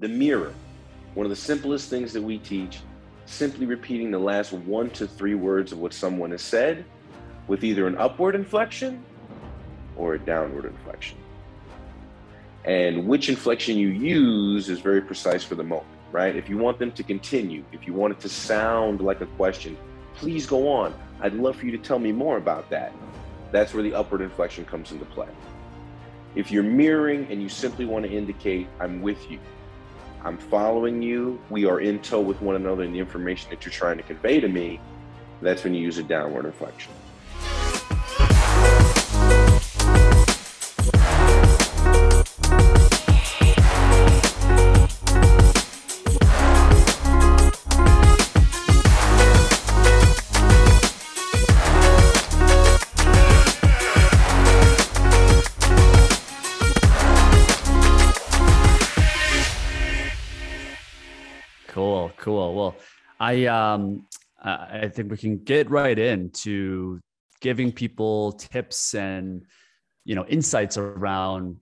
The mirror, one of the simplest things that we teach, simply repeating the last 1 to 3 words of what someone has said with either an upward inflection or a downward inflection. And which inflection you use is very precise for the moment, right? If you want them to continue, if you want it to sound like a question, please go on. I'd love for you to tell me more about that. That's where the upward inflection comes into play. If you're mirroring and you simply want to indicate, I'm with you, I'm following you, we are in tow with one another in the information that you're trying to convey to me, that's when you use a downward inflection. Cool. Well, I think we can get right into giving people tips and, insights around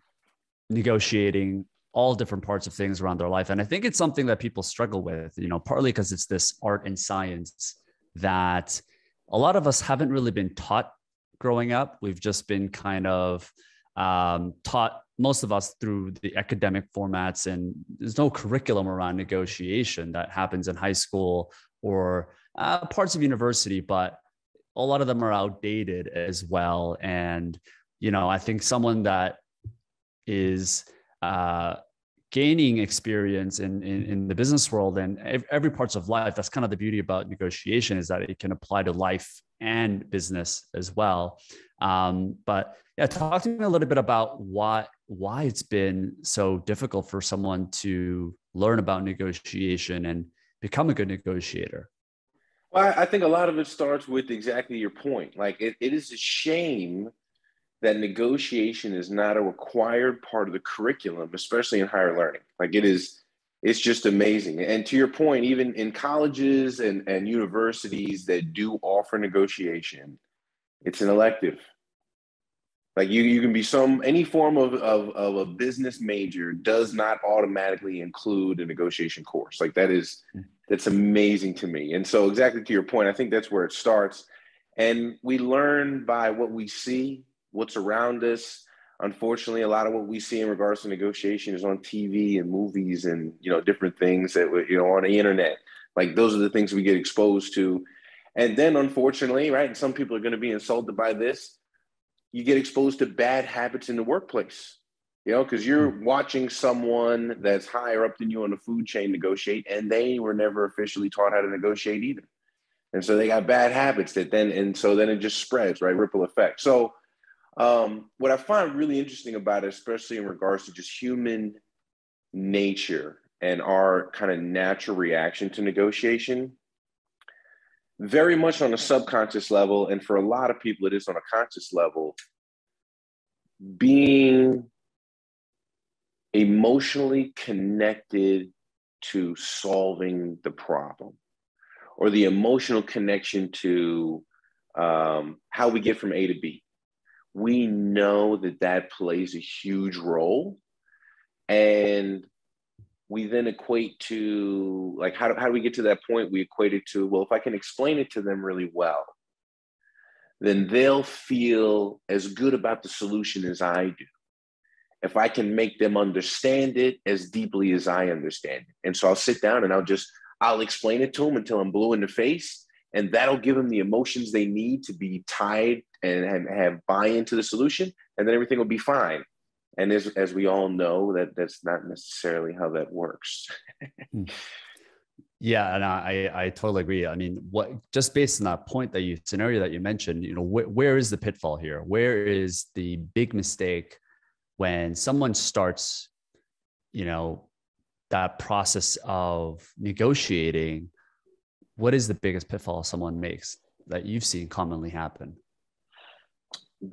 negotiating all different parts of things around their life. And I think it's something that people struggle with, partly because it's this art and science that a lot of us haven't really been taught growing up. We've just been kind of taught, most of us, through the academic formats, and there's no curriculum around negotiation that happens in high school or parts of university, but a lot of them are outdated as well. And, I think someone that is gaining experience in the business world and every parts of life, that's kind of the beauty about negotiation, is that it can apply to life and business as well. But yeah, talk to me a little bit about why it's been so difficult for someone to learn about negotiation and become a good negotiator. Well, I think a lot of it starts with exactly your point. Like it is a shame that negotiation is not a required part of the curriculum, especially in higher learning. Like it's just amazing. And to your point, even in colleges and universities that do offer negotiation, it's an elective. Like you can be any form of a business major does not automatically include a negotiation course. Like that's amazing to me. And so exactly to your point, I think that's where it starts. And we learn by what we see, what's around us. Unfortunately, a lot of what we see in regards to negotiation is on TV and movies and, different things that were, on the internet. Like those are the things we get exposed to. And then unfortunately, right, and some people are going to be insulted by this, you get exposed to bad habits in the workplace, because you're watching someone that's higher up than you on the food chain negotiate, and they were never officially taught how to negotiate either. And so they got bad habits and so then it just spreads, right? Ripple effect. So what I find really interesting about it, especially in regards to just human nature and our kind of natural reaction to negotiation, very much on a subconscious level, and for a lot of people, it is on a conscious level, being emotionally connected to solving the problem, or the emotional connection to how we get from A to B. We know that plays a huge role, and we then equate to, like, how do we get to that point? We equate it to, well, if I can explain it to them really well, then they'll feel as good about the solution as I do. If I can make them understand it as deeply as I understand it. And so I'll sit down and I'll explain it to them until I'm blue in the face, and that'll give them the emotions they need to be tied and have buy-in to the solution, and then everything will be fine. And as we all know, that's not necessarily how that works. Yeah, and I totally agree. I mean, just based on that point scenario that you mentioned, where is the pitfall here? Where is the big mistake when someone starts, that process of negotiating? What is the biggest pitfall someone makes that you've seen commonly happen?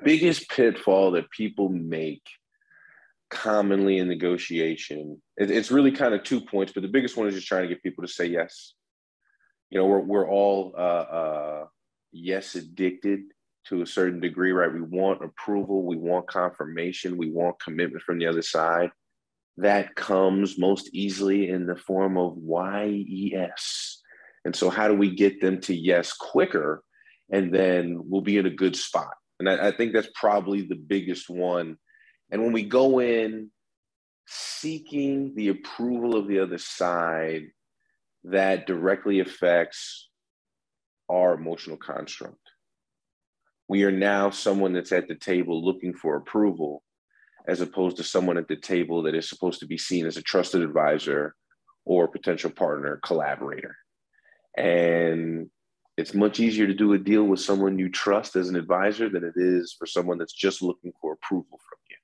Biggest pitfall that people make commonly in negotiation, it's really kind of 2 points, but the biggest one is just trying to get people to say yes. We're all yes addicted to a certain degree, right? We want approval, we want confirmation, we want commitment from the other side. that comes most easily in the form of yes. And so how do we get them to yes quicker? And then we'll be in a good spot. And I think that's probably the biggest one. And when we go in seeking the approval of the other side, that directly affects our emotional construct. We are now someone that's at the table looking for approval, as opposed to someone at the table that is supposed to be seen as a trusted advisor or potential partner, collaborator. And it's much easier to do a deal with someone you trust as an advisor than it is for someone that's just looking for approval from you.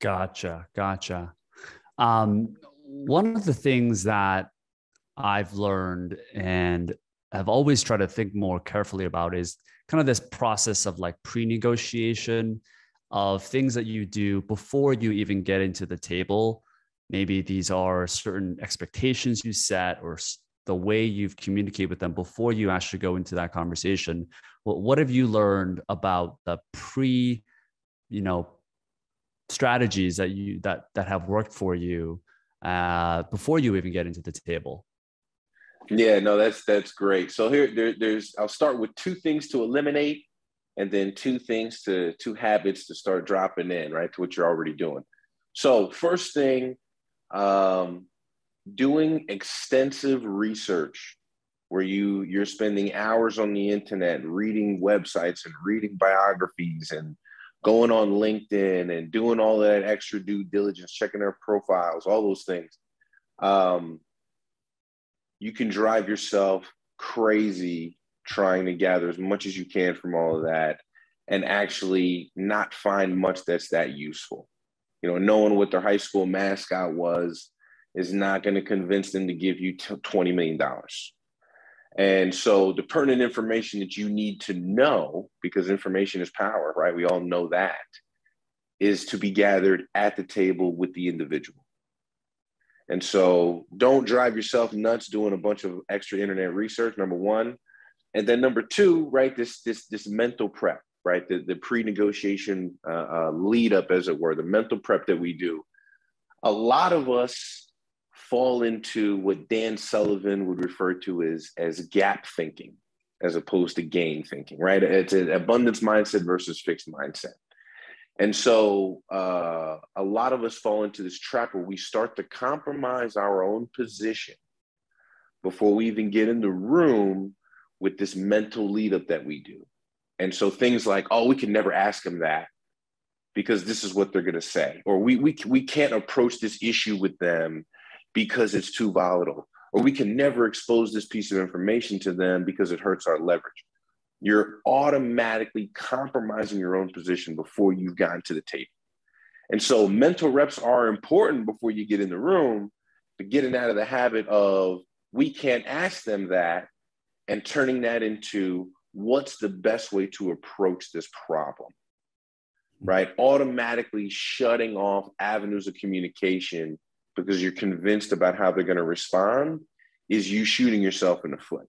Gotcha. Gotcha. One of the things that I've learned and I've always tried to think more carefully about is kind of this process of like pre-negotiation of things that you do before you even get into the table. Maybe these are certain expectations you set or the way you've communicated with them before you actually go into that conversation. Well, what have you learned about the strategies that that have worked for you before you even get into the table? Yeah, no, that's great. So here I'll start with 2 things to eliminate, and then 2 habits to start dropping in, right, to what you're already doing. So first thing, doing extensive research where you're spending hours on the internet, reading websites and reading biographies and going on LinkedIn and doing all that extra due diligence, checking their profiles, all those things. You can drive yourself crazy trying to gather as much as you can from all of that and actually not find much that's that useful. You know, knowing what their high school mascot was is not going to convince them to give you $20 million. And so the pertinent information that you need to know, because information is power, right? We all know that, is to be gathered at the table with the individual. And so don't drive yourself nuts doing a bunch of extra internet research, number one. And then number 2, right, this mental prep, right, the pre-negotiation lead up, as it were, the mental prep that we do. A lot of us fall into what Dan Sullivan would refer to as gap thinking, as opposed to gain thinking, right? It's an abundance mindset versus fixed mindset. And so a lot of us fall into this trap where we start to compromise our own position before we even get in the room with this mental lead up that we do. And so things like, oh, we can never ask them that because this is what they're going to say, or we can't approach this issue with them because it's too volatile, or we can never expose this piece of information to them because it hurts our leverage. You're automatically compromising your own position before you've gotten to the table. And so mental reps are important before you get in the room, but getting out of the habit of we can't ask them that and turning that into what's the best way to approach this problem, right? Automatically shutting off avenues of communication because you're convinced about how they're going to respond is you shooting yourself in the foot.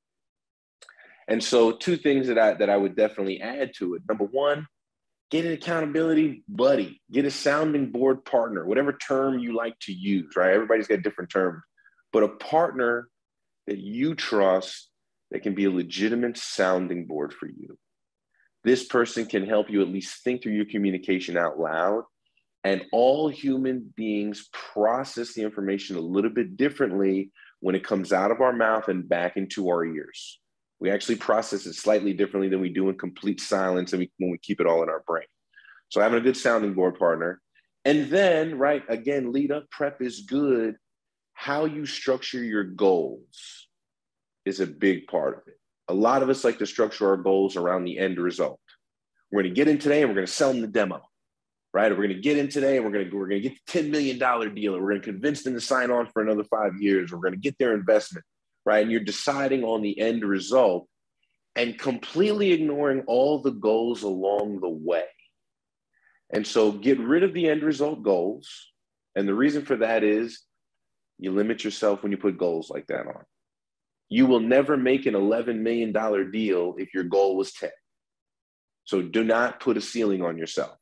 And so 2 things that I would definitely add to it. Number 1, get an accountability buddy, get a sounding board partner, whatever term you like to use, right? Everybody's got different terms, but a partner that you trust that can be a legitimate sounding board for you. This person can help you at least think through your communication out loud. And all human beings process the information a little bit differently when it comes out of our mouth and back into our ears. We actually process it slightly differently than we do in complete silence and when we keep it all in our brain. So having a good sounding board partner. And then, right, again, lead up prep is good. How you structure your goals is a big part of it. A lot of us like to structure our goals around the end result. We're going to get in today and we're going to sell them the demo, right? Or we're going to get in today and we're going to get the $10 million deal. Or we're going to convince them to sign on for another 5 years. Or we're going to get their investment. Right? And you're deciding on the end result and completely ignoring all the goals along the way. And so get rid of the end result goals. And the reason for that is you limit yourself when you put goals like that on. You will never make an $11 million deal if your goal was 10. So do not put a ceiling on yourself.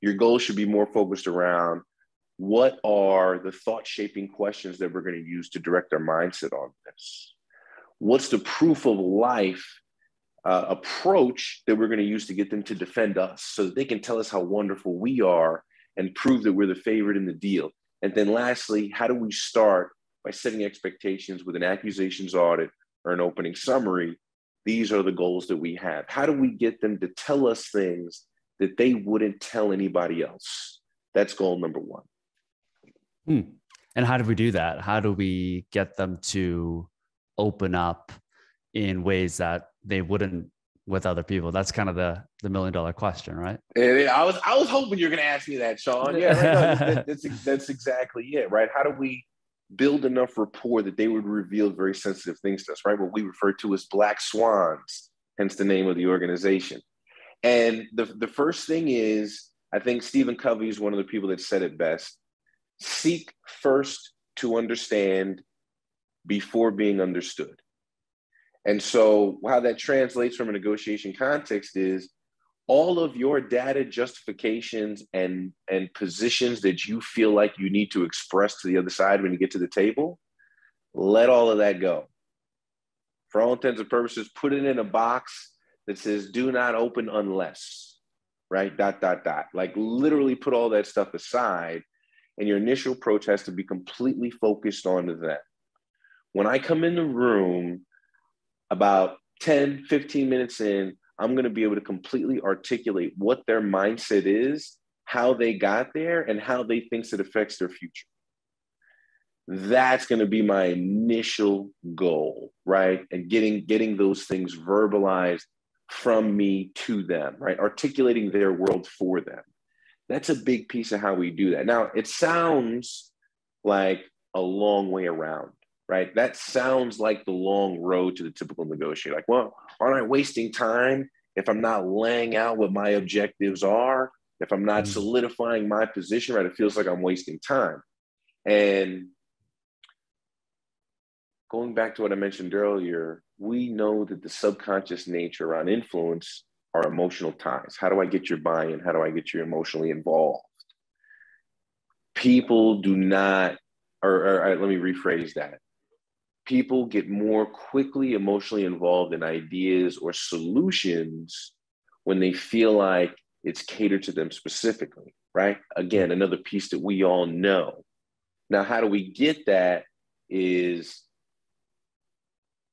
Your goal should be more focused around what are the thought-shaping questions that we're going to use to direct our mindset on this? What's the proof of life approach that we're going to use to get them to defend us so that they can tell us how wonderful we are and prove that we're the favorite in the deal? And then lastly, how do we start by setting expectations with an accusations audit or an opening summary? These are the goals that we have. How do we get them to tell us things that they wouldn't tell anybody else? That's goal number one. And how do we do that? How do we get them to open up in ways that they wouldn't with other people? That's kind of the $1 million question, right? And I was hoping you're going to ask me that, Sean. Yeah, right. No, that's exactly it, right? How do we build enough rapport that they would reveal very sensitive things to us, right? What we refer to as black swans, hence the name of the organization. And the first thing is, I think Stephen Covey is one of the people that said it best: seek first to understand before being understood. And so how that translates from a negotiation context is all of your data justifications and positions that you feel like you need to express to the other side when you get to the table, let all of that go. For all intents and purposes, put it in a box that says, do not open unless, right? ... Like literally put all that stuff aside, and your initial approach has to be completely focused on that. When I come in the room, about 10, 15 minutes in, I'm going to be able to completely articulate what their mindset is, how they got there, and how they think it affects their future. That's going to be my initial goal, right? And getting those things verbalized from me to them, right? Articulating their world for them. That's a big piece of how we do that. Now, it sounds like a long way around, right? That sounds like the long road to the typical negotiator. Like, well, aren't I wasting time if I'm not laying out what my objectives are, if I'm not solidifying my position, right? It feels like I'm wasting time. And going back to what I mentioned earlier, we know that the subconscious nature around influence are emotional ties. How do I get your buy-in? How do I get you emotionally involved? People do not, or let me rephrase that. People get more quickly emotionally involved in ideas or solutions when they feel like it's catered to them specifically, right? Again, another piece that we all know. Now, how do we get that is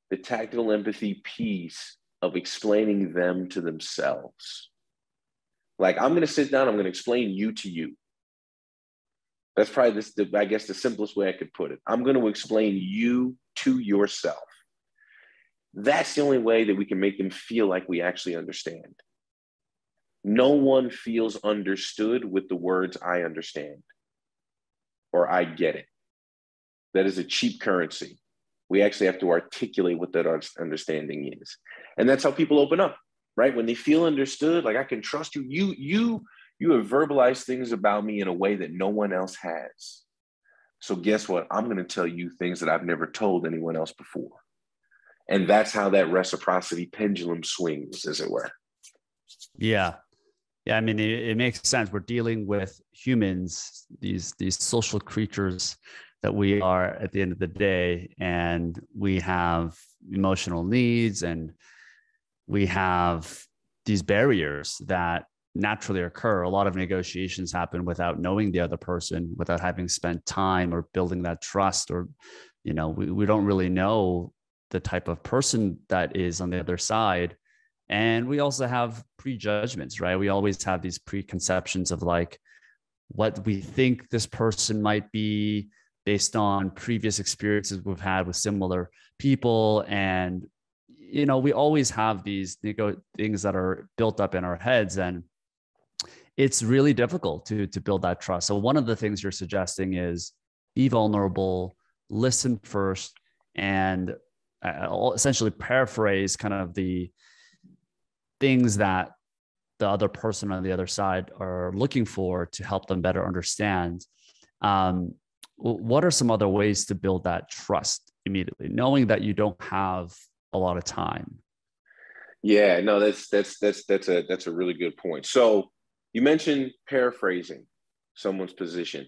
the tactical empathy piece of explaining them to themselves. Like, I'm going to sit down, I'm going to explain you to you. That's probably, I guess, the simplest way I could put it. I'm going to explain you to yourself. That's the only way that we can make them feel like we actually understand. No one feels understood with the words "I understand" or "I get it." That is a cheap currency. We actually have to articulate what that understanding is. And that's how people open up, right? When they feel understood, like, I can trust you. You have verbalized things about me in a way that no one else has. So guess what? I'm going to tell you things that I've never told anyone else before. And that's how that reciprocity pendulum swings, as it were. Yeah. Yeah. I mean, it makes sense. We're dealing with humans, these social creatures that we are at the end of the day, and we have emotional needs, and we have these barriers that naturally occur. A lot of negotiations happen without knowing the other person, without having spent time or building that trust, or, you know, we don't really know the type of person that is on the other side. And we also have prejudgments, right? We always have these preconceptions of like what we think this person might be, based on previous experiences we've had with similar people. And, you know, we always have these things that are built up in our heads, and it's really difficult to build that trust. So one of the things you're suggesting is be vulnerable, listen first, and I'll essentially paraphrase kind of the things that the other person on the other side are looking for to help them better understand. What are some other ways to build that trust immediately, knowing that you don't have a lot of time? Yeah, no, that's a really good point. So you mentioned paraphrasing someone's position.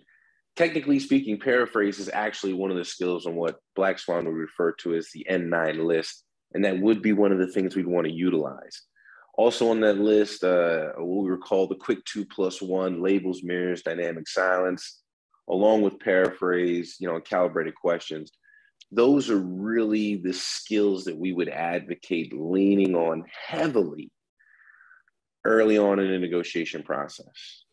technically speaking, paraphrase is actually one of the skills on what Black Swan would refer to as the N9 list. And that would be one of the things we'd want to utilize. Also on that list, what we recall the quick 2+1 labels, mirrors, dynamic silence, along with paraphrase, you know, and calibrated questions. Those are really the skills that we would advocate leaning on heavily early on in the negotiation process.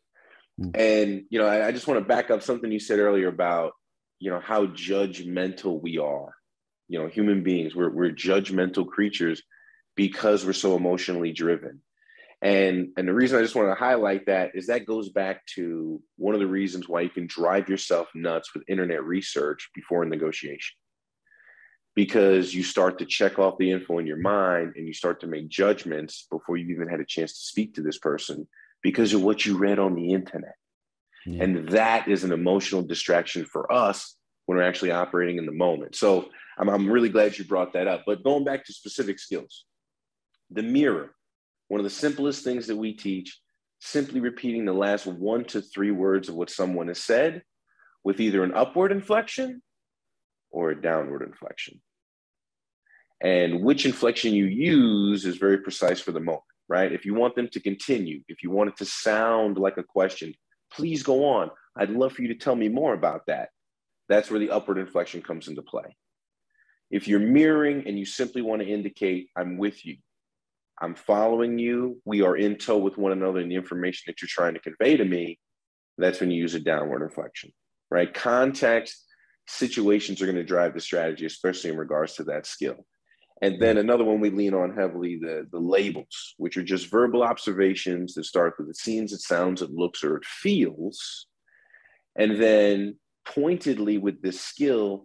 And, you know, I just want to back up something you said earlier about, you know, how judgmental we are. You know, human beings, we're judgmental creatures because we're so emotionally driven. And the reason I just want to highlight that is that goes back to one of the reasons why you can drive yourself nuts with internet research before a negotiation, because you start to check off the info in your mind and you start to make judgments before you've even had a chance to speak to this person because of what you read on the internet. Yeah. And that is an emotional distraction for us when we're actually operating in the moment. So I'm really glad you brought that up. But going back to specific skills, the mirror, one of the simplest things that we teach, simply repeating the last 1 to 3 words of what someone has said with either an upward inflection or a downward inflection. And which inflection you use is very precise for the moment, right? If you want them to continue, if you want it to sound like a question, please go on. I'd love for you to tell me more about that. That's where the upward inflection comes into play. If you're mirroring and you simply want to indicate, I'm with you, I'm following you, we are in tow with one another in the information that you're trying to convey to me, that's when you use a downward inflection, right? Context, situations are going to drive the strategy, especially in regards to that skill. And then another one we lean on heavily, the labels, which are just verbal observations that start with it seems, it sounds, it looks, or it feels. And then pointedly with this skill,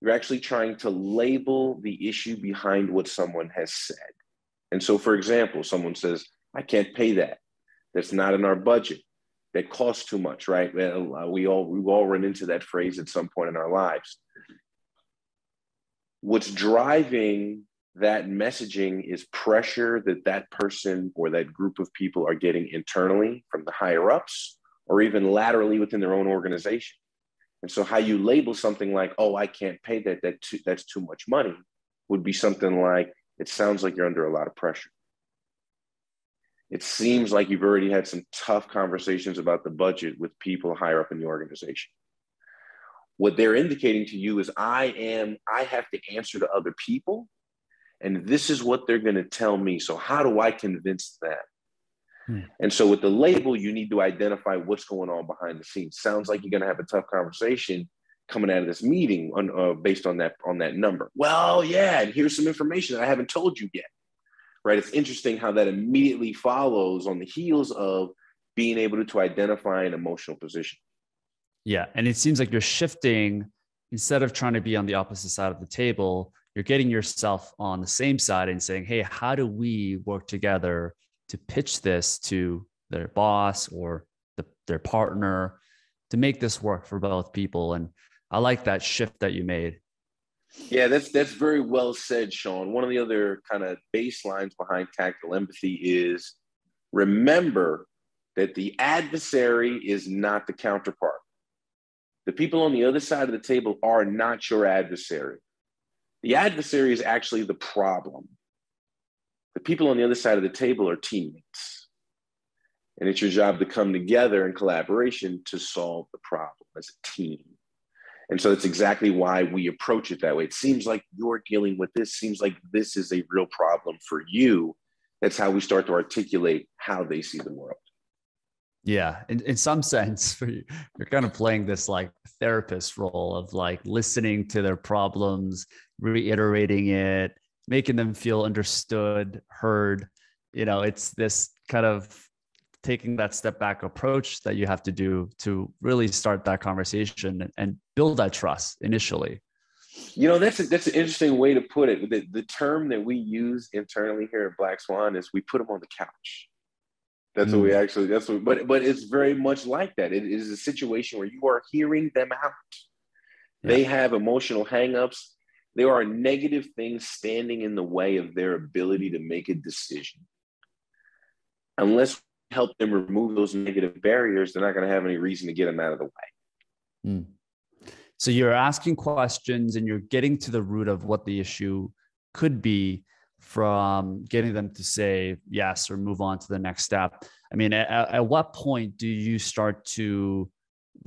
you're actually trying to label the issue behind what someone has said. And so, for example, someone says, I can't pay that. That's not in our budget. That costs too much, right? We all run into that phrase at some point in our lives. What's driving that messaging is pressure that that person or that group of people are getting internally from the higher ups or even laterally within their own organization. And so how you label something like, oh, I can't pay that, that's too much money, would be something like, it sounds like you're under a lot of pressure. It seems like you've already had some tough conversations about the budget with people higher up in the organization. What they're indicating to you is I have to answer to other people, and this is what they're going to tell me. So how do I convince them? And so with the label, you need to identify what's going on behind the scenes. Sounds like you're going to have a tough conversation coming out of this meeting on, based on that number. Well, yeah, and here's some information that I haven't told you yet, right? It's interesting how that immediately follows on the heels of being able to identify an emotional position. Yeah, and it seems like you're shifting. Instead of trying to be on the opposite side of the table, you're getting yourself on the same side and saying, hey, how do we work together to pitch this to their boss or their partner to make this work for both people? And I like that shift that you made. Yeah, that's very well said, Sean. One of the other kind of baselines behind tactical empathy is remember that the adversary is not the counterpart. The people on the other side of the table are not your adversary. The adversary is actually the problem. The people on the other side of the table are teammates. And it's your job to come together in collaboration to solve the problem as a team. And so that's exactly why we approach it that way. It seems like you're dealing with this, seems like this is a real problem for you. That's how we start to articulate how they see the world. Yeah. In some sense, for you, you're kind of playing this like therapist role of like listening to their problems, reiterating it, making them feel understood, heard. You know, it's this kind of taking that step back approach that you have to do to really start that conversation and build that trust initially. You know, that's an interesting way to put it. The term that we use internally here at Black Swan is we put them on the couch. That's what we actually, but it's very much like that. It is a situation where you are hearing them out. Yeah. They have emotional hangups. There are negative things standing in the way of their ability to make a decision. Unless we help them remove those negative barriers, they're not going to have any reason to get them out of the way. Mm. So you're asking questions and you're getting to the root of what the issue could be, from getting them to say yes or move on to the next step. I mean, at what point do you start to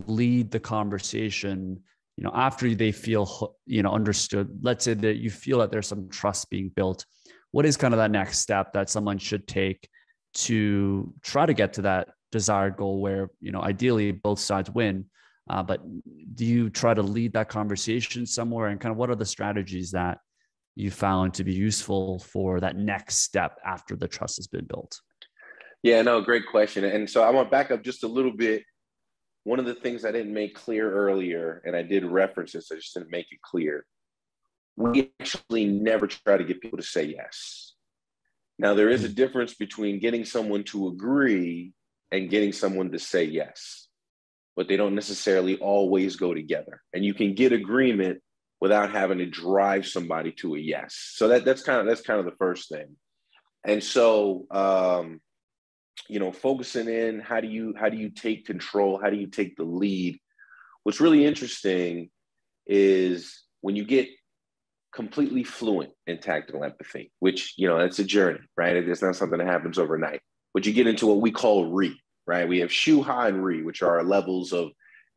lead the conversation, you know, after they feel, you know, understood? Let's say that you feel that there's some trust being built. What is kind of that next step that someone should take to try to get to that desired goal where, you know, ideally both sides win? But do you try to lead that conversation somewhere, and kind of what are the strategies that you found to be useful for that next step after the trust has been built? Yeah, no, great question. And so I want to back up just a little bit. One of the things I didn't make clear earlier, and I did reference this, I just didn't make it clear. We actually never try to get people to say yes. Now, there is a difference between getting someone to agree and getting someone to say yes, but they don't necessarily always go together. And you can get agreement without having to drive somebody to a yes. So that's kind of the first thing. And so, you know, focusing in, how do you take control? How do you take the lead? What's really interesting is when you get completely fluent in tactical empathy, which, you know, that's a journey, right? It's not something that happens overnight, but you get into what we call RI, right? We have Shu, Ha, and Ri, which are our levels of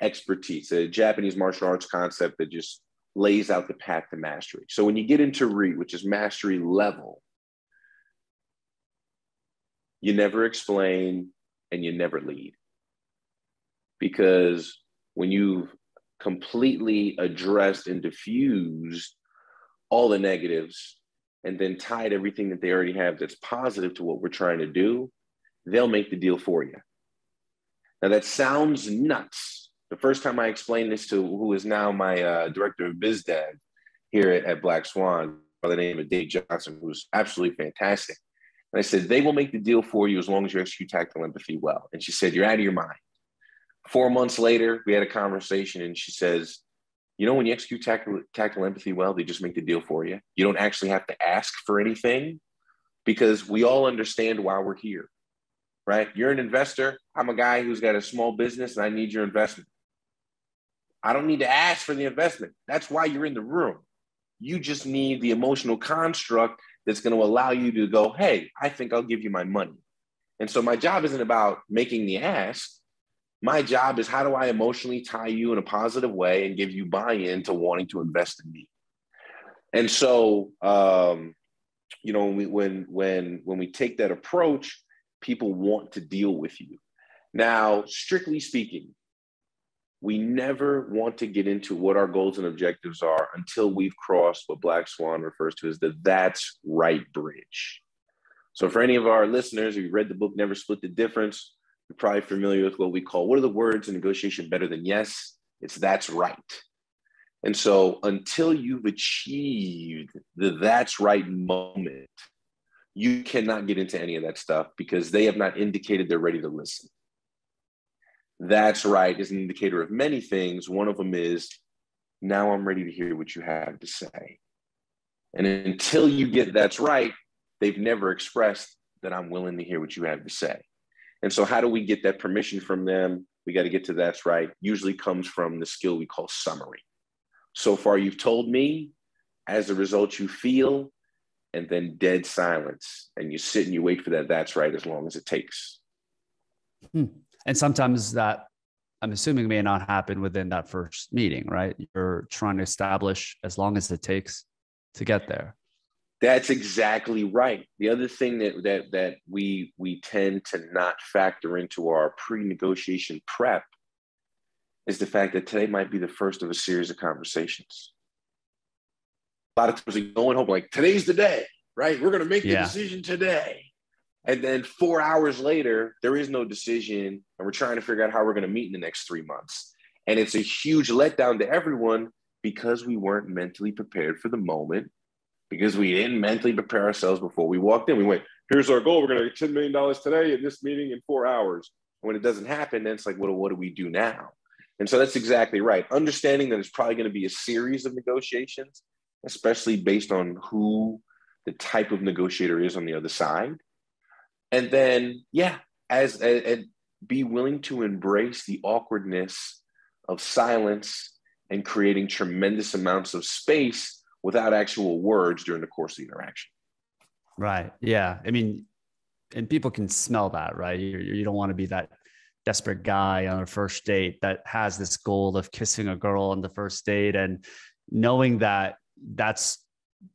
expertise, a Japanese martial arts concept that just lays out the path to mastery. So when you get into RI, which is mastery level, you never explain and you never lead. Because when you've completely addressed and diffused all the negatives and then tied everything that they already have that's positive to what we're trying to do, they'll make the deal for you. Now that sounds nuts. The first time I explained this to who is now my director of biz dev here at Black Swan, by the name of Dave Johnson, who's absolutely fantastic. And I said, they will make the deal for you as long as you execute tactical empathy well. And she said, you're out of your mind. 4 months later, we had a conversation and she says, you know, when you execute tactical empathy well, they just make the deal for you. You don't actually have to ask for anything because we all understand why we're here, right? You're an investor. I'm a guy who's got a small business and I need your investment. I don't need to ask for the investment. That's why you're in the room. You just need the emotional construct that's going to allow you to go, hey, I think I'll give you my money. And so my job isn't about making the ask. My job is, how do I emotionally tie you in a positive way and give you buy-in to wanting to invest in me? And so, you know, when we take that approach, people want to deal with you. Now, strictly speaking, we never want to get into what our goals and objectives are until we've crossed what Black Swan refers to as the that's right bridge. So for any of our listeners, if you read the book, Never Split the Difference, you're probably familiar with what we call, what are the words in negotiation better than yes? It's that's right. And so until you've achieved the that's right moment, you cannot get into any of that stuff because they have not indicated they're ready to listen. That's right is an indicator of many things. One of them is, now I'm ready to hear what you have to say. And until you get that's right, they've never expressed that I'm willing to hear what you have to say. And so how do we get that permission from them? We got to get to that's right. Usually comes from the skill we call summary. So far you've told me, as a result you feel, and then dead silence. And you sit and you wait for that that's right as long as it takes. Hmm. And sometimes that, I'm assuming, may not happen within that first meeting, right? You're trying to establish as long as it takes to get there. That's exactly right. The other thing that we tend to not factor into our pre-negotiation prep is the fact that today might be the first of a series of conversations. A lot of times we go and hope, like, today's the day, right? We're going to make the decision today. And then 4 hours later, there is no decision, and we're trying to figure out how we're going to meet in the next 3 months. And it's a huge letdown to everyone because we weren't mentally prepared for the moment, because we didn't mentally prepare ourselves before we walked in. We went, here's our goal. We're going to get $10 million today at this meeting in 4 hours. When it doesn't happen, then it's like, well, what do we do now? And so that's exactly right. Understanding that it's probably going to be a series of negotiations, especially based on who the type of negotiator is on the other side. And then, yeah, and be willing to embrace the awkwardness of silence and creating tremendous amounts of space without actual words during the course of the interaction. Right. Yeah. I mean, and people can smell that, right? You don't want to be that desperate guy on a first date that has this goal of kissing a girl on the first date and knowing that that's,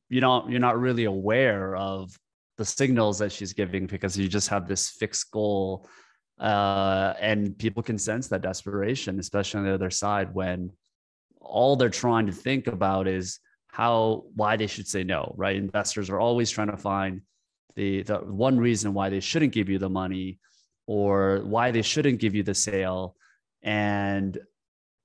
you're not really aware of the signals that she's giving because you just have this fixed goal. And people can sense that desperation, especially on the other side, when all they're trying to think about is why they should say no, right? Investors are always trying to find the one reason why they shouldn't give you the money or why they shouldn't give you the sale. And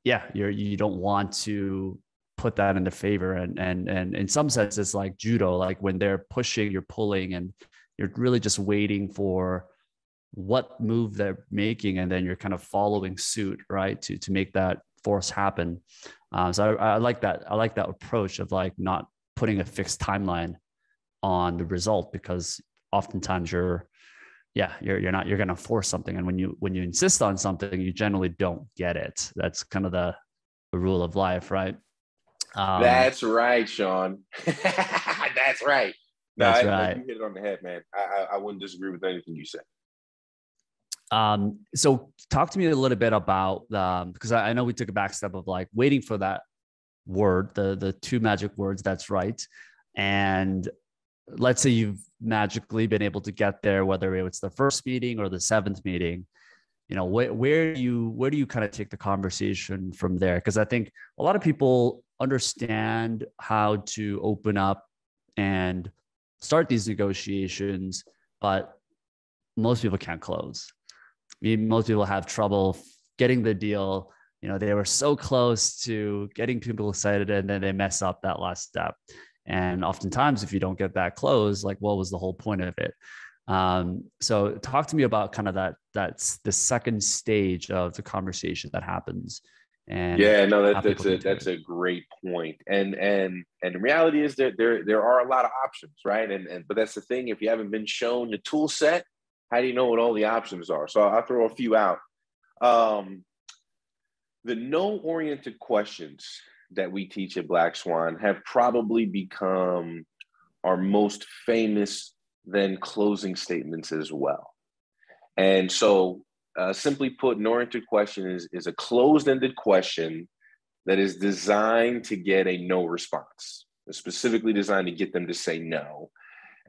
yeah, you don't want to put that into favor. And in some sense, it's like judo, like when they're pushing, you're pulling, and you're really just waiting for what move they're making. And then you're kind of following suit, right? To make that force happen. So I like that. I like that approach of like not putting a fixed timeline on the result, because oftentimes you're going to force something. And when you insist on something, you generally don't get it. That's kind of the rule of life, right? That's right, Sean. That's right. No, that's right. You hit it on the head, man. I wouldn't disagree with anything you said. So talk to me a little bit about, because I know we took a back step of like waiting for that word, the two magic words, that's right. And let's say you've magically been able to get there, whether it's the first meeting or the seventh meeting, where do you kind of take the conversation from there? Because I think a lot of people understand how to open up and start these negotiations, but most people can't close. Most people have trouble getting the deal. They were so close to getting people excited, and then they mess up that last step. And oftentimes, if you don't get that close, like what was the whole point of it? So talk to me about kind of that's the second stage of the conversation that happens. And yeah, no, that's a great point. And the reality is that there are a lot of options, right? But that's the thing. If you haven't been shown the tool set, how do you know what all the options are? So I'll throw a few out. The no-oriented questions that we teach at Black Swan have probably become our most famous then closing statements as well. And so simply put, no-oriented question is a closed-ended question that is designed to get a no response. It's specifically designed to get them to say no.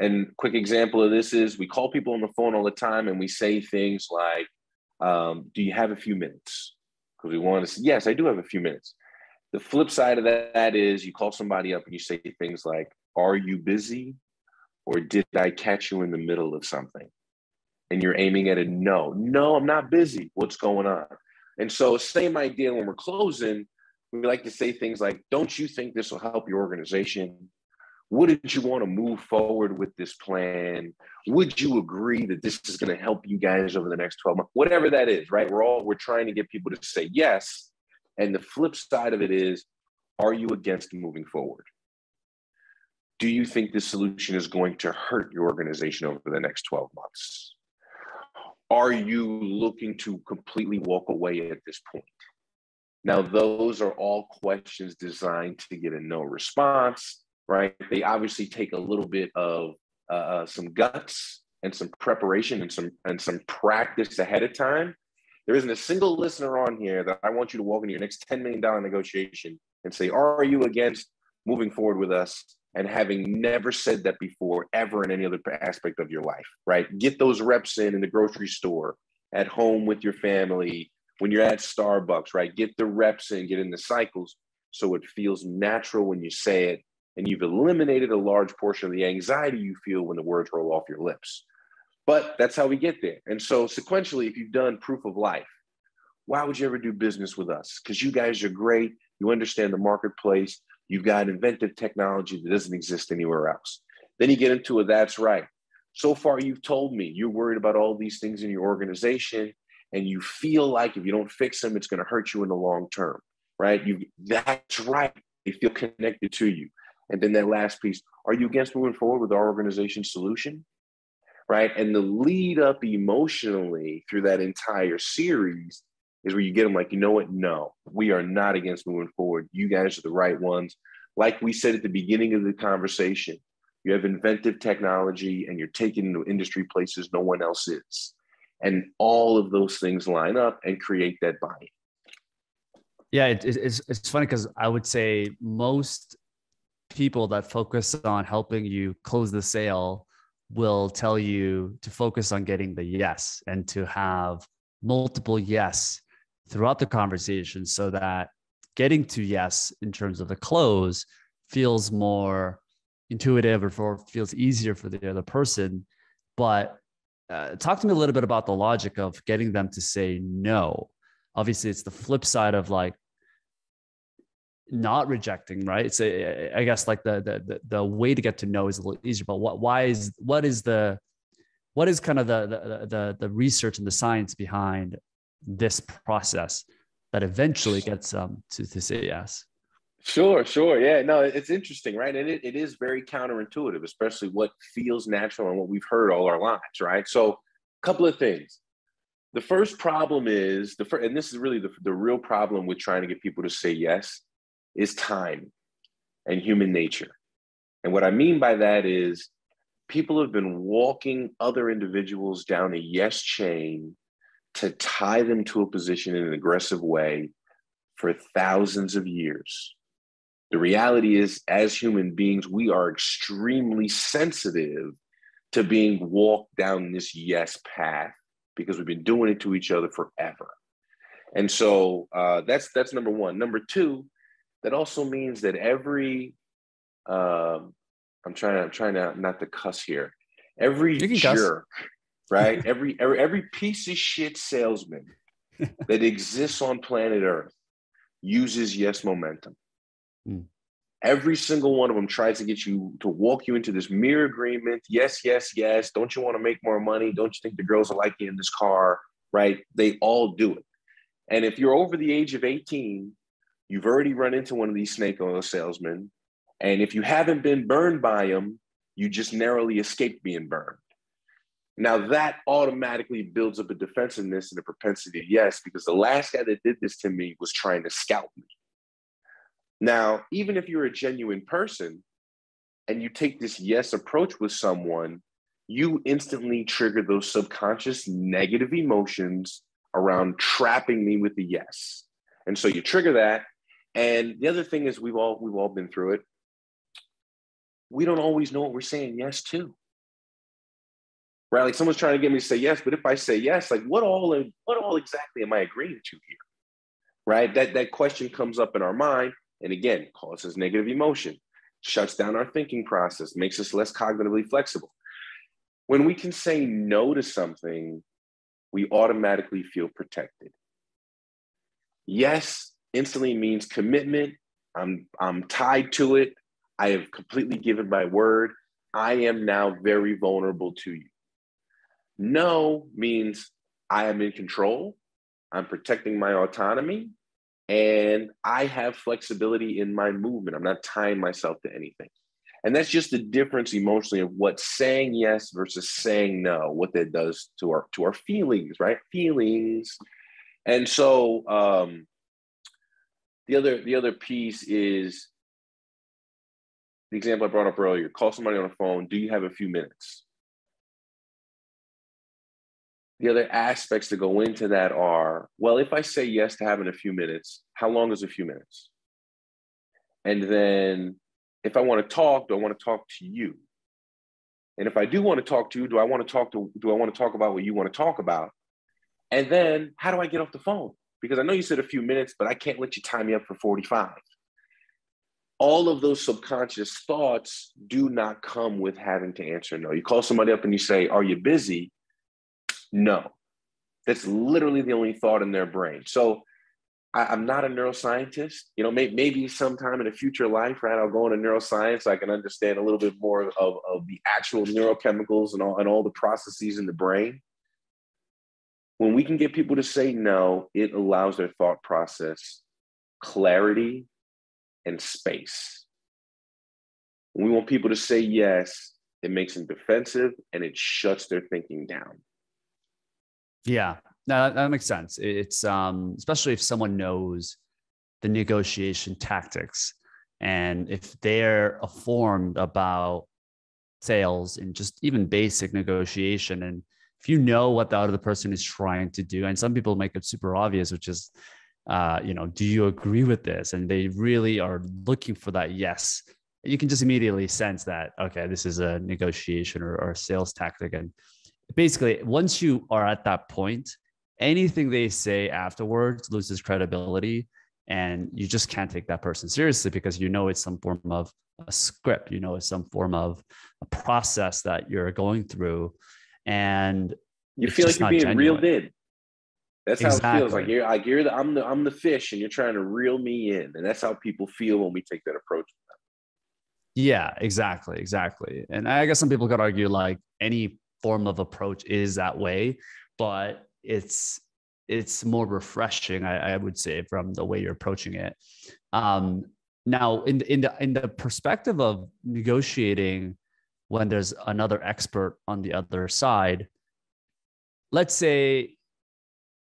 And quick example of this is we call people on the phone all the time and we say things like, do you have a few minutes? Because we want to say, yes, I do have a few minutes. The flip side of that is you call somebody up and you say things like, are you busy? Or did I catch you in the middle of something? And you're aiming at a no. No, I'm not busy. What's going on? And so same idea when we're closing, we like to say things like, don't you think this will help your organization? Wouldn't you want to move forward with this plan? Would you agree that this is going to help you guys over the next 12 months? Whatever that is, right? We're trying to get people to say yes. And the flip side of it is, are you against moving forward? Do you think this solution is going to hurt your organization over the next 12 months? Are you looking to completely walk away at this point? Now, those are all questions designed to get a no response. Right? They obviously take a little bit of some guts and some preparation and some practice ahead of time. There isn't a single listener on here that I want you to walk into your next $10 million negotiation and say, are you against moving forward with us? And having never said that before, ever in any other aspect of your life, right? Get those reps in the grocery store, at home with your family, when you're at Starbucks, right? Get the reps in, get in the cycles so it feels natural when you say it. And you've eliminated a large portion of the anxiety you feel when the words roll off your lips. But that's how we get there. And so sequentially, if you've done proof of life, why would you ever do business with us? Because you guys are great. You understand the marketplace. You've got inventive technology that doesn't exist anywhere else. Then you get into a that's right. So far, you've told me you're worried about all these things in your organization, and you feel like if you don't fix them, it's going to hurt you in the long term, right? That's right. They feel connected to you. And then that last piece, are you against moving forward with our organization solution, right? And the lead up emotionally through that entire series is where you get them like, you know what? No, we are not against moving forward. You guys are the right ones. Like we said at the beginning of the conversation, you have inventive technology and you're taking the industry places no one else is. And all of those things line up and create that buy-in. Yeah, it's funny because I would say most people that focus on helping you close the sale will tell you to focus on getting the yes and to have multiple yes throughout the conversation so that getting to yes in terms of the close feels more intuitive or feels easier for the other person. But talk to me a little bit about the logic of getting them to say no. Obviously, it's the flip side of like not rejecting, right? It's I guess like the way to get to know is a little easier. But what is kind of the research and the science behind this process that eventually gets to say yes? Sure. Yeah, no, it's interesting, right? And it is very counterintuitive, especially what feels natural and what we've heard all our lives, right? So a couple of things. The first problem is, and this is really the real problem with trying to get people to say yes, is time and human nature. And what I mean by that is people have been walking other individuals down a yes chain to tie them to a position in an aggressive way for thousands of years. The reality is, as human beings, we are extremely sensitive to being walked down this yes path because we've been doing it to each other forever. And so that's number one. Number two, that also means that every, I'm trying to not to cuss here. Every jerk, right? every piece of shit salesman that exists on planet Earth uses yes momentum. Every single one of them tries to get you to walk you into this mere agreement. Yes, yes, yes. Don't you want to make more money? Don't you think the girls will like you in this car? Right? They all do it. And if you're over the age of 18, you've already run into one of these snake oil salesmen. And if you haven't been burned by them, you just narrowly escaped being burned. Now that automatically builds up a defensiveness and a propensity of yes, because the last guy that did this to me was trying to scalp me. Now, even if you're a genuine person and you take this yes approach with someone, you instantly trigger those subconscious negative emotions around trapping me with the yes. And so you trigger that. And the other thing is we've all been through it. We don't always know what we're saying yes to. Right? Like someone's trying to get me to say yes, but if I say yes, like what all exactly am I agreeing to here? Right? That question comes up in our mind. And again, causes negative emotion, shuts down our thinking process, makes us less cognitively flexible. When we can say no to something, we automatically feel protected. Yes instantly means commitment. I'm tied to it. I have completely given my word. I am now very vulnerable to you. No means I am in control. I'm protecting my autonomy. And I have flexibility in my movement. I'm not tying myself to anything. And that's just the difference emotionally of what saying yes versus saying no, what that does to our feelings, right? Feelings. And so the other piece is the example I brought up earlier. Call somebody on the phone. Do you have a few minutes? The other aspects to go into that are, well, if I say yes to having a few minutes, how long is a few minutes? And then if I want to talk, do I want to talk to you? And if I do want to talk to you, do I want to talk about what you want to talk about? And then how do I get off the phone? Because I know you said a few minutes, but I can't let you tie me up for 45. All of those subconscious thoughts do not come with having to answer no. You call somebody up and you say, are you busy? No, that's literally the only thought in their brain. So I'm not a neuroscientist. You know, maybe sometime in a future life, right, I'll go into neuroscience. So I can understand a little bit more of the actual neurochemicals and all the processes in the brain. When we can get people to say no, it allows their thought process clarity and space. When we want people to say yes, it makes them defensive and it shuts their thinking down. Yeah, No, that makes sense. It's especially if someone knows the negotiation tactics and if they're informed about sales and just even basic negotiation. And if you know what the other person is trying to do, and some people make it super obvious, which is, do you agree with this? And they really are looking for that yes. You can just immediately sense that, okay, this is a negotiation or a sales tactic. And basically, once you are at that point, anything they say afterwards loses credibility, and you just can't take that person seriously because you know it's some form of a script, you know it's some form of a process that you're going through, and you feel like you're being reeled in. That's how it feels. Like I'm the fish, and you're trying to reel me in, and that's how people feel when we take that approach. Yeah, exactly. And I guess some people could argue like any form of approach is that way, but it's more refreshing, I would say, from the way you're approaching it. Now, in the perspective of negotiating, when there's another expert on the other side, let's say,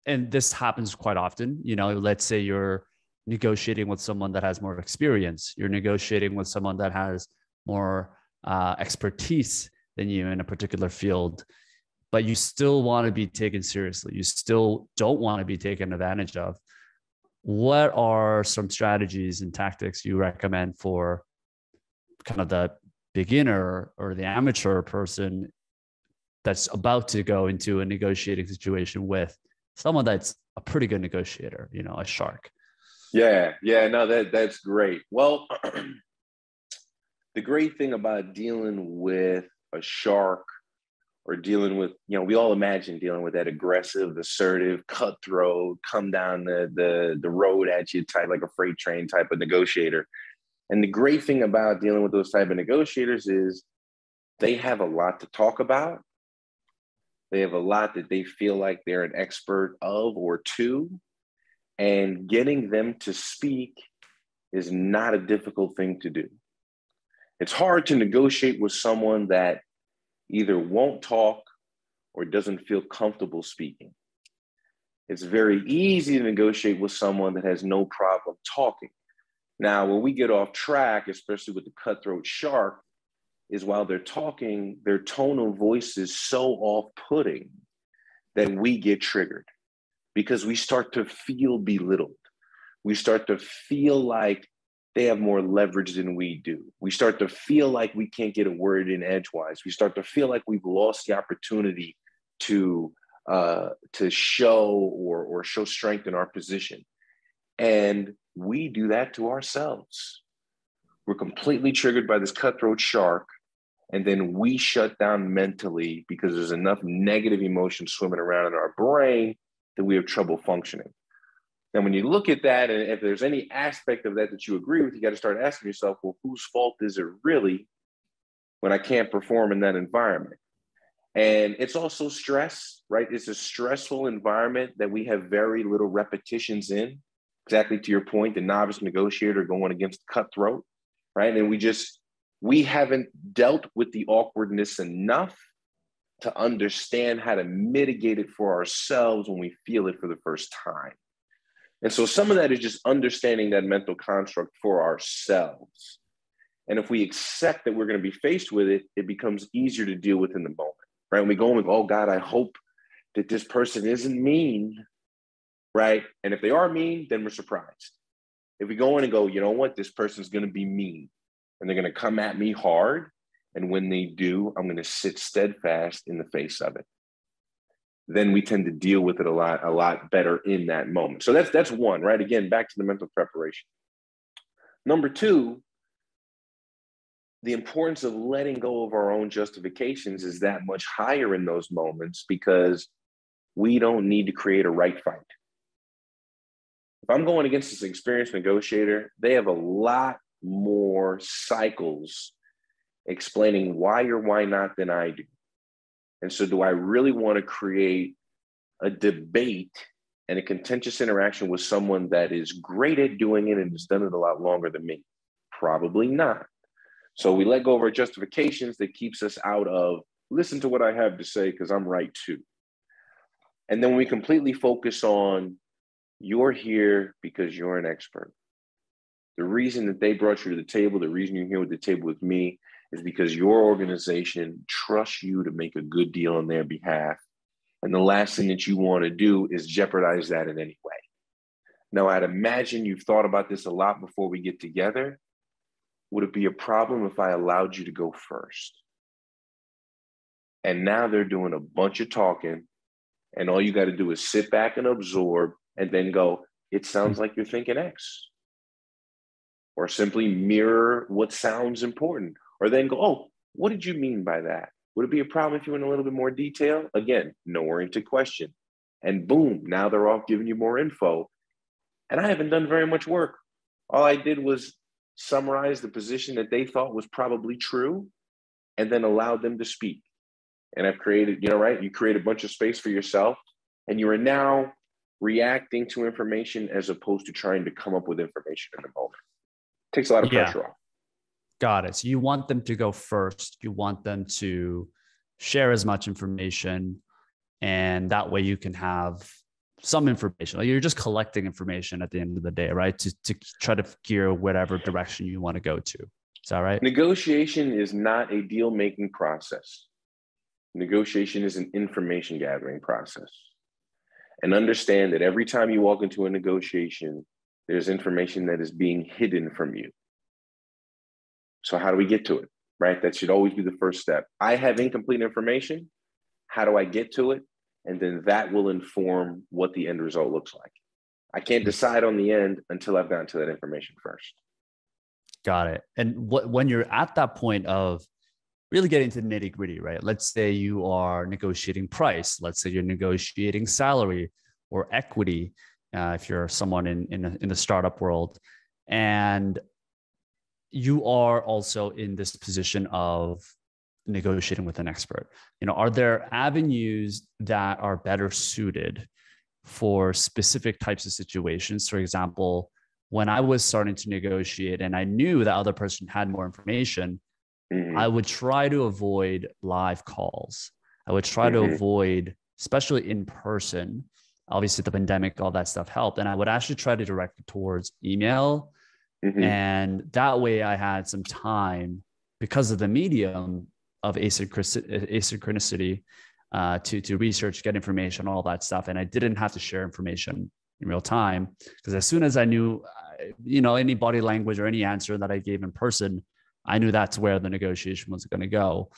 and this happens quite often, let's say you're negotiating with someone that has more experience, you're negotiating with someone that has more expertise than you in a particular field, but you still want to be taken seriously. You still don't want to be taken advantage of. What are some strategies and tactics you recommend for kind of the beginner or the amateur person that's about to go into a negotiating situation with someone that's a pretty good negotiator, a shark? Yeah, no, that's great. Well, the great thing about dealing with a shark or dealing with, we all imagine dealing with that aggressive, assertive, cutthroat, come down the road at you type, like a freight train type of negotiator. And the great thing about dealing with those type of negotiators is they have a lot to talk about. They have a lot that they feel like they're an expert of or to, and getting them to speak is not a difficult thing to do. It's hard to negotiate with someone that either won't talk or doesn't feel comfortable speaking. It's very easy to negotiate with someone that has no problem talking. Now, when we get off track, especially with the cutthroat shark, is while they're talking, their tone of voice is so off-putting that we get triggered because we start to feel belittled. We start to feel like they have more leverage than we do. We start to feel like we can't get a word in edgewise. We start to feel like we've lost the opportunity to show or show strength in our position. And we do that to ourselves. We're completely triggered by this cutthroat shark, and then we shut down mentally because there's enough negative emotion swimming around in our brain that we have trouble functioning. And when you look at that, and if there's any aspect of that that you agree with, you got to start asking yourself, well, whose fault is it really when I can't perform in that environment? And it's also stress, right? It's a stressful environment that we have very little repetitions in. Exactly to your point, the novice negotiator going against cutthroat, right? And we haven't dealt with the awkwardness enough to understand how to mitigate it for ourselves when we feel it for the first time. And so some of that is just understanding that mental construct for ourselves. And if we accept that we're going to be faced with it, it becomes easier to deal with in the moment, right? When we go in with, oh God, I hope that this person isn't mean, right? And if they are mean, then we're surprised. If we go in and go, you know what, this person's going to be mean and they're going to come at me hard. And when they do, I'm going to sit steadfast in the face of it. Then we tend to deal with it a lot better in that moment. So that's one, right? Again, back to the mental preparation. Number two, the importance of letting go of our own justifications is that much higher in those moments because we don't need to create a right fight. If I'm going against this experienced negotiator, they have a lot more cycles explaining why or why not than I do. And so do I really want to create a debate and a contentious interaction with someone that is great at doing it and has done it a lot longer than me? Probably not. So we let go of our justifications that keeps us out of, listen to what I have to say because I'm right too. And then we completely focus on, you're here because you're an expert. The reason that they brought you to the table, the reason you're here at the table with me, is because your organization trusts you to make a good deal on their behalf. And the last thing that you want to do is jeopardize that in any way. Now, I'd imagine you've thought about this a lot before we get together. Would it be a problem if I allowed you to go first? And now they're doing a bunch of talking, and all you got to do is sit back and absorb, and then go, it sounds like you're thinking X. Or simply mirror what sounds important. Or then go, oh, what did you mean by that? Would it be a problem if you went a little bit more detail? Again, no oriented question. And boom, now they're off giving you more info. And I haven't done very much work. All I did was summarize the position that they thought was probably true and then allowed them to speak. And I've created, you know, right? You create a bunch of space for yourself, and you are now reacting to information as opposed to trying to come up with information in the moment. It takes a lot of pressure off. Got it. So you want them to go first. You want them to share as much information, and that way you can have some information. Like, you're just collecting information at the end of the day, right? To try to gear whatever direction you want to go to. Is that right? Negotiation is not a deal-making process. Negotiation is an information gathering process. And understand that every time you walk into a negotiation, there's information that is being hidden from you. So how do we get to it, right? That should always be the first step. I have incomplete information. How do I get to it? And then that will inform what the end result looks like. I can't decide on the end until I've gotten to that information first. Got it. And when you're at that point of really getting to the nitty gritty, right? Let's say you are negotiating price. Let's say you're negotiating salary or equity, if you're someone in the startup world. And you are also in this position of negotiating with an expert. You know, are there avenues that are better suited for specific types of situations? For example, when I was starting to negotiate and I knew the other person had more information, I would try to avoid live calls. I would try to avoid, especially in person, obviously the pandemic, all that stuff helped. And I would actually try to direct it towards email. And that way I had some time because of the medium of asynchronicity to research, get information, all that stuff. And I didn't have to share information in real time, because as soon as I knew, you know, any body language or any answer that I gave in person, I knew that's where the negotiation was going to go.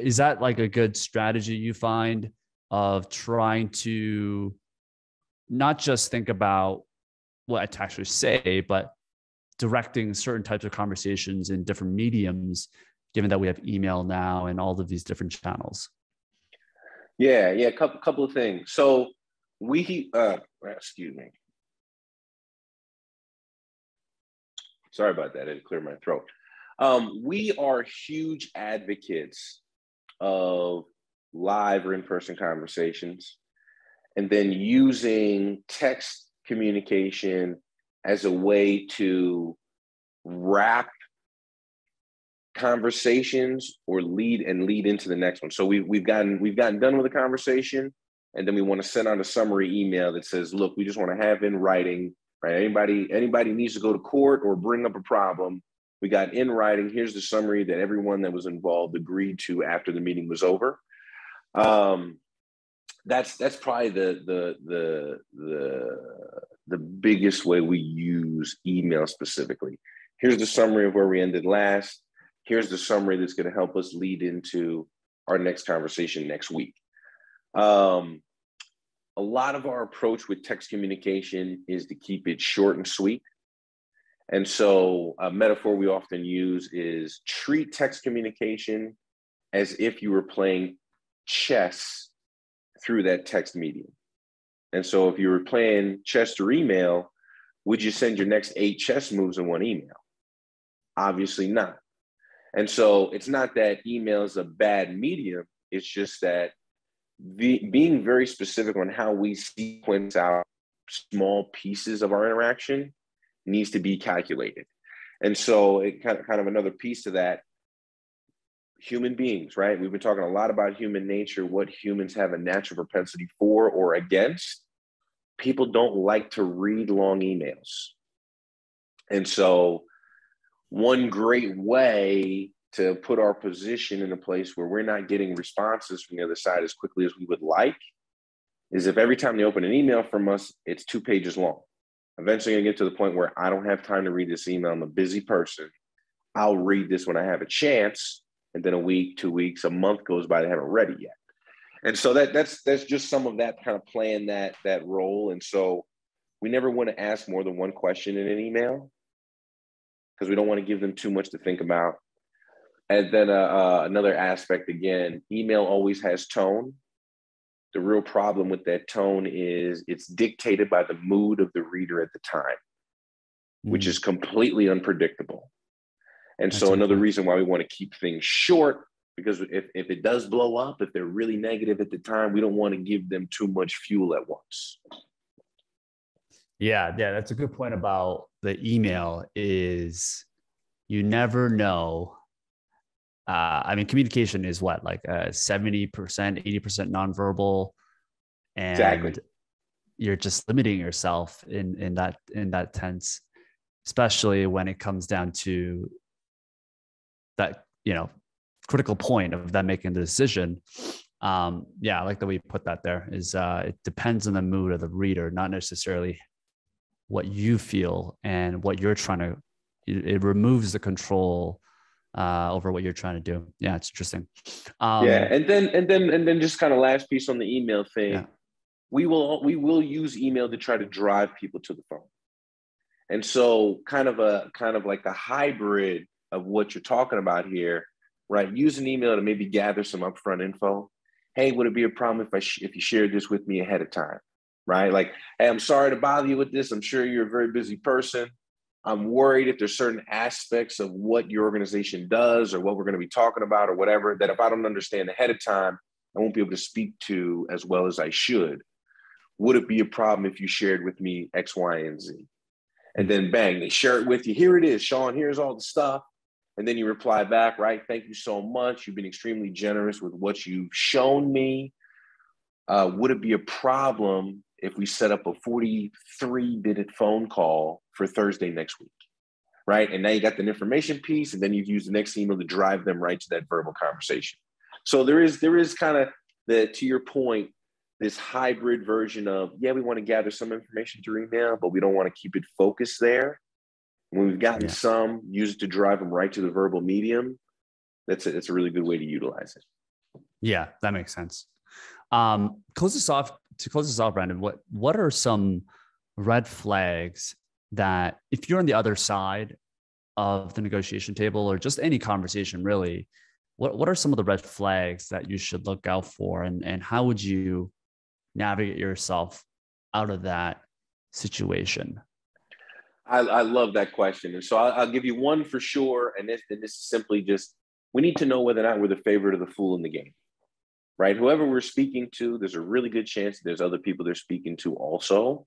Is that like a good strategy you find of trying to not just think about what I actually say, but directing certain types of conversations in different mediums, given that we have email now and all of these different channels? Yeah, couple of things. So we, excuse me. Sorry about that, I had to clear my throat. We are huge advocates of live or in-person conversations, and then using text communication as a way to wrap conversations or lead into the next one. So we've gotten done with a conversation, and then we want to send out a summary email that says, look, we just want to have in writing, right? Anybody needs to go to court or bring up a problem, we got in writing. Here's the summary that everyone that was involved agreed to after the meeting was over. That's probably the biggest way we use email specifically. Here's the summary of where we ended last. Here's the summary that's going to help us lead into our next conversation next week. A lot of our approach with text communication is to keep it short and sweet. And so a metaphor we often use is treat text communication as if you were playing chess through that text medium. And so if you were playing chess through email, would you send your next 8 chess moves in one email? Obviously not. And so it's not that email is a bad medium. It's just that being very specific on how we sequence out small pieces of our interaction needs to be calculated. And so it kind of another piece to that human beings, right? We've been talking a lot about human nature, what humans have a natural propensity for or against. People don't like to read long emails. And so one great way to put our position in a place where we're not getting responses from the other side as quickly as we would like is if every time they open an email from us, it's 2 pages long. Eventually I get to the point where I don't have time to read this email. I'm a busy person. I'll read this when I have a chance. And then a week, 2 weeks, a month goes by, they haven't read it yet. And so that's just some of that kind of playing that role. And so we never want to ask more than one question in an email because we don't want to give them too much to think about. And then another aspect, again, email always has tone. The real problem with that tone is it's dictated by the mood of the reader at the time, which is completely unpredictable. And so another reason why we want to keep things short, because if it does blow up, if they're really negative at the time, we don't want to give them too much fuel at once. Yeah, that's a good point about the email is you never know. I mean, communication is what, like 70%, 80% nonverbal, and exactly. You're just limiting yourself in that tense, especially when it comes down to that, critical point of them making the decision. Yeah, I like the way you put that there is it depends on the mood of the reader, not necessarily what you feel and what you're trying to, it removes the control over what you're trying to do. Yeah, it's interesting. Yeah, and then just kind of last piece on the email thing. Yeah. We will use email to try to drive people to the phone, and so kind of like a hybrid of what you're talking about here, right? Use an email to maybe gather some upfront info. Hey, would it be a problem if you shared this with me ahead of time, right? Like, hey, I'm sorry to bother you with this. I'm sure you're a very busy person. I'm worried if there's certain aspects of what your organization does or what we're going to be talking about or whatever, that if I don't understand ahead of time, I won't be able to speak to as well as I should. Would it be a problem if you shared with me X, Y, and Z? And then bang, they share it with you. Here it is, Sean, here's all the stuff. And then you reply back, right? Thank you so much. You've been extremely generous with what you've shown me. Would it be a problem if we set up a 43-minute phone call for Thursday next week, right? And now you got the information piece, and then you've used the next email to drive them right to that verbal conversation. So there is kind of to your point, this hybrid version of, yeah, we want to gather some information through email, but we don't want to keep it focused there. When we've gotten some, use it to drive them right to the verbal medium. That's a really good way to utilize it. Yeah, that makes sense. To close this off, Brandon, what are some red flags that if you're on the other side of the negotiation table or just any conversation really, what are some of the red flags that you should look out for, and how would you navigate yourself out of that situation? I love that question. And so I'll give you one for sure. And this is simply just, we need to know whether or not we're the favorite or the fool in the game. Right? Whoever we're speaking to, there's a really good chance there's other people they're speaking to also.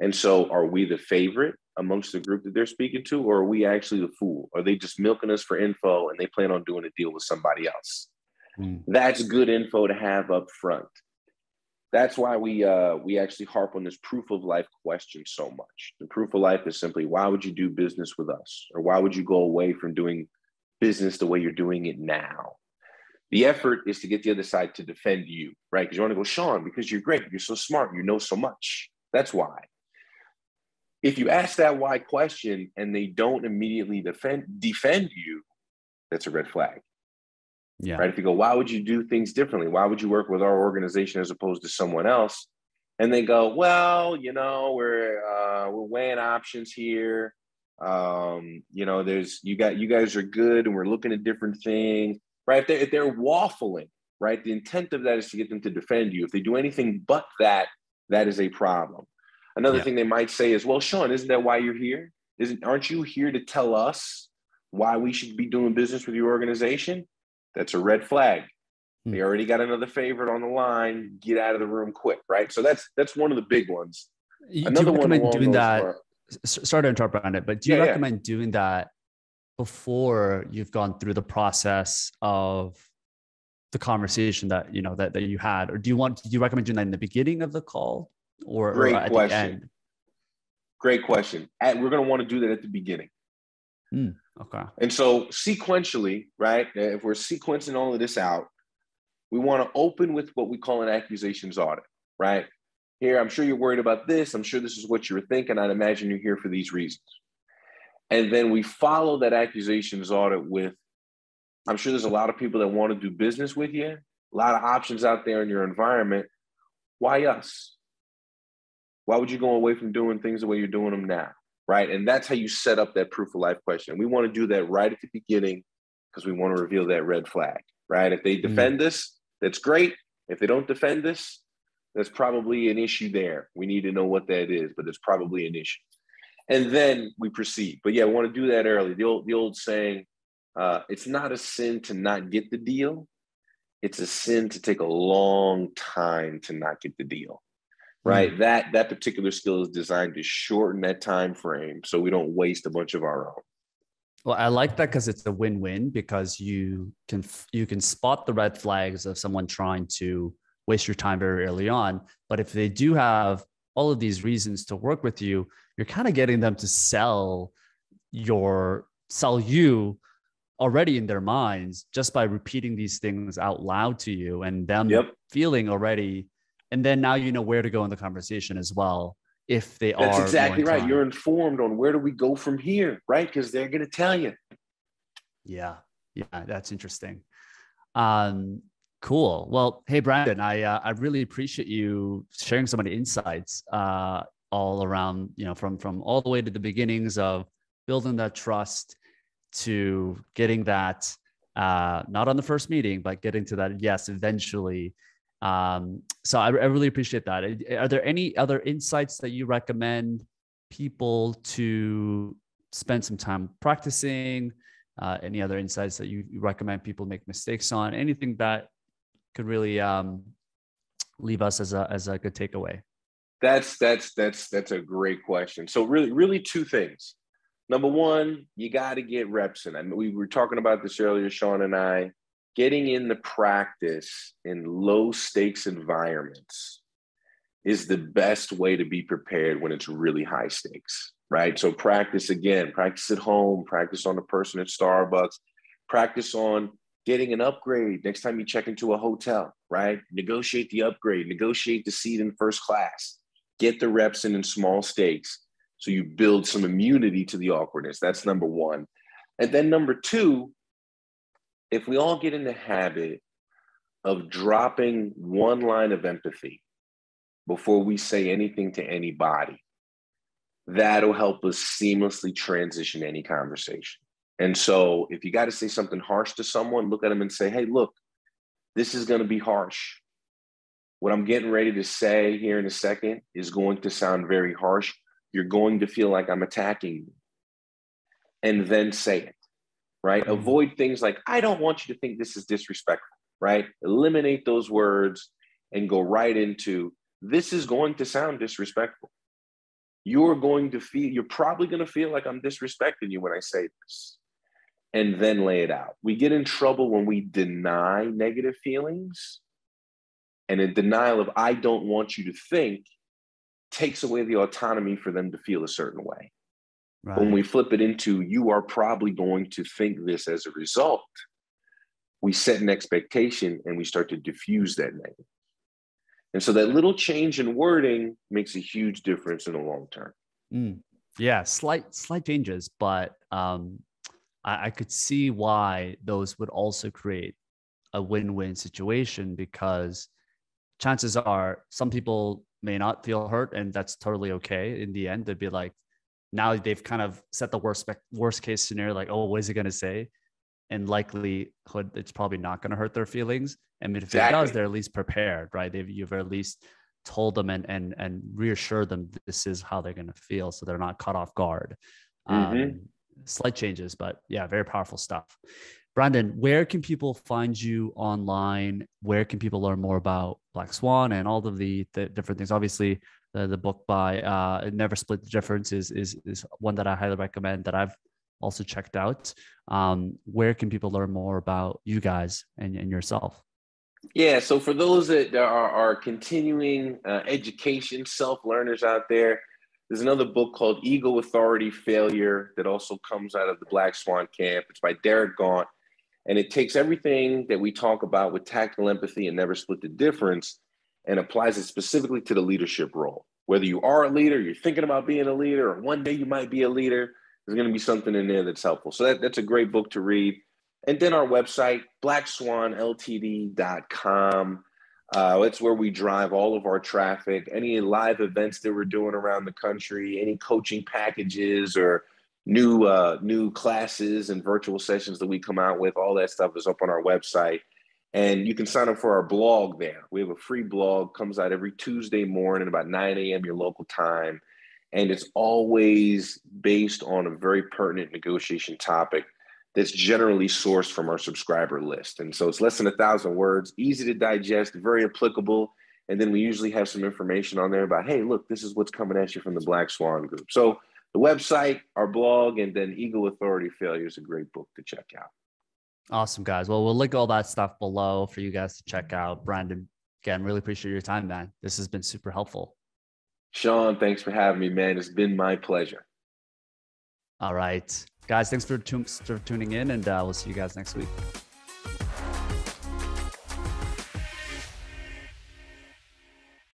And so are we the favorite amongst the group that they're speaking to, or are we actually the fool? Are they just milking us for info and they plan on doing a deal with somebody else? That's good info to have up front. That's why we actually harp on this proof of life question so much. The proof of life is simply, why would you do business with us? Or why would you go away from doing business the way you're doing it now? The effort is to get the other side to defend you, right? Because you want to go, Sean, because you're great, you're so smart, you know so much. That's why. If you ask that why question and they don't immediately defend you, that's a red flag. Yeah. Right? If you go, why would you do things differently? Why would you work with our organization as opposed to someone else? And they go, well, we're weighing options here. You guys are good, and we're looking at different things. Right? If they're waffling, right? The intent of that is to get them to defend you. If they do anything but that, that is a problem. Another thing they might say is, well, Sean, isn't that why you're here? Aren't you here to tell us why we should be doing business with your organization? That's a red flag. They already got another favorite on the line. Get out of the room quick, right? So that's one of the big ones. Another one. Do you recommend doing that? Sorry to interrupt on it, but do you recommend doing that before you've gone through the process of the conversation that you know that you had, or do you recommend doing that in the beginning of the call or at the end? Great question. And we're going to want to do that at the beginning. Okay. And so sequentially, right? If we're sequencing all of this out, we want to open with what we call an accusations audit, right? Here, I'm sure you're worried about this. I'm sure this is what you were thinking. I'd imagine you're here for these reasons. And then we follow that accusations audit with, I'm sure there's a lot of people that want to do business with you, a lot of options out there in your environment. Why us? Why would you go away from doing things the way you're doing them now, right? And that's how you set up that proof of life question. We want to do that right at the beginning because we want to reveal that red flag, right? If they defend this, that's great. If they don't defend this, that's probably an issue there. We need to know what that is, but it's probably an issue. And then we proceed. But yeah, we want to do that early. The old saying, it's not a sin to not get the deal. It's a sin to take a long time to not get the deal. Right. That particular skill is designed to shorten that time frame so we don't waste a bunch of our own. Well, I like that because it's a win-win, because you can spot the red flags of someone trying to waste your time very early on. But if they do have all of these reasons to work with you, you're kind of getting them to sell you already in their minds just by repeating these things out loud to you and them feeling already. And then now you know where to go in the conversation as well. If they That's exactly right. You're informed on where do we go from here, right? Because they're going to tell you. Yeah, that's interesting. Cool. Well, hey, Brandon, I really appreciate you sharing so many insights all around, you know, from all the way to the beginnings of building that trust to getting that, not on the first meeting, but getting to that yes eventually. So I really appreciate that. Are there any other insights that you recommend people to spend some time practicing? Any other insights that you recommend people make mistakes on? Anything that could really leave us as a good takeaway? That's a great question. So really two things. Number one, you got to get reps in. I mean, we were talking about this earlier, Sean and I. Getting in the practice in low stakes environments is the best way to be prepared when it's really high stakes, right? So practice at home, practice on the person at Starbucks, practice on getting an upgrade next time you check into a hotel, right? Negotiate the upgrade, negotiate the seat in first class, get the reps in small stakes so you build some immunity to the awkwardness. That's number one. And then number two, if we all get in the habit of dropping one line of empathy before we say anything to anybody, that'll help us seamlessly transition any conversation. And so if you got to say something harsh to someone, look at them and say, hey, look, this is going to be harsh. What I'm getting ready to say here in a second is going to sound very harsh. You're going to feel like I'm attacking you. And then say it. Right? Avoid things like, I don't want you to think this is disrespectful, right? Eliminate those words and go right into, this is going to sound disrespectful. You're probably going to feel like I'm disrespecting you when I say this, and then lay it out. We get in trouble when we deny negative feelings, and a denial of, I don't want you to think, takes away the autonomy for them to feel a certain way. Right. When we flip it into, you are probably going to think this as a result, we set an expectation and we start to diffuse that negative. And so that little change in wording makes a huge difference in the long term. Yeah, slight changes, but I could see why those would also create a win-win situation, because chances are some people may not feel hurt, and that's totally okay. In the end, they'd be like, now they've kind of set the worst case scenario, like, oh, what is he going to say? And likelihood, it's probably not going to hurt their feelings. And if it does, they're at least prepared, right? You've at least told them and reassured them this is how they're going to feel, so they're not caught off guard. Slight changes, but yeah, very powerful stuff. Brandon, where can people find you online? Where can people learn more about Black Swan and all of the different things? Obviously, the book by Never Split the Difference is one that I highly recommend, that I've also checked out. Where can people learn more about you guys and yourself? Yeah, so for those that are continuing education, self-learners out there, there's another book called Ego, Authority, Failure that also comes out of the Black Swan camp. It's by Derek Gaunt, and it takes everything that we talk about with tactical empathy and Never Split the Difference and applies it specifically to the leadership role. Whether you are a leader, you're thinking about being a leader, or one day you might be a leader, there's going to be something in there that's helpful. So that's a great book to read. And then our website, blackswanltd.com. It's where we drive all of our traffic, any live events that we're doing around the country, any coaching packages or new classes and virtual sessions that we come out with. All that stuff is up on our website. And you can sign up for our blog there. We have a free blog, comes out every Tuesday morning at about 9 a.m. your local time. And it's always based on a very pertinent negotiation topic that's generally sourced from our subscriber list. And so it's less than 1,000 words, easy to digest, very applicable. And then we usually have some information on there about, hey, look, this is what's coming at you from the Black Swan Group. So the website, our blog, and then Ego, Authority, Failure is a great book to check out. Awesome, guys. Well, we'll link all that stuff below for you guys to check out. Brandon, again, really appreciate your time, man. This has been super helpful. Sean, thanks for having me, man. It's been my pleasure. All right, guys, thanks for tuning in, and we'll see you guys next week.